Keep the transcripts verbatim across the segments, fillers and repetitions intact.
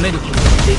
冷めることができない。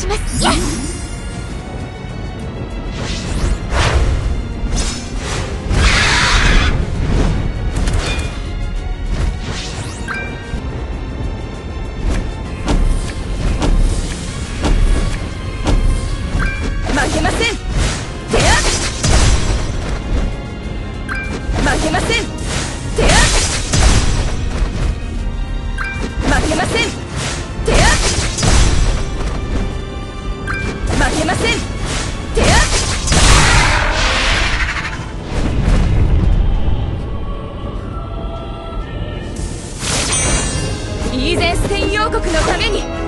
します。やっ負けません。手あっ負けません。手あっ負けません。負けません。手あっイーゼンステイン王国のために。